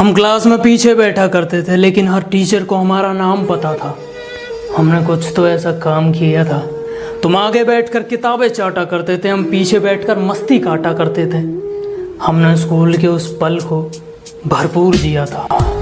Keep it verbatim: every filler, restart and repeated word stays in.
हम क्लास में पीछे बैठा करते थे, लेकिन हर टीचर को हमारा नाम पता था। हमने कुछ तो ऐसा काम किया था। तुम आगे बैठकर किताबें चाटा करते थे, हम पीछे बैठकर मस्ती काटा करते थे। हमने स्कूल के उस पल को भरपूर जिया था।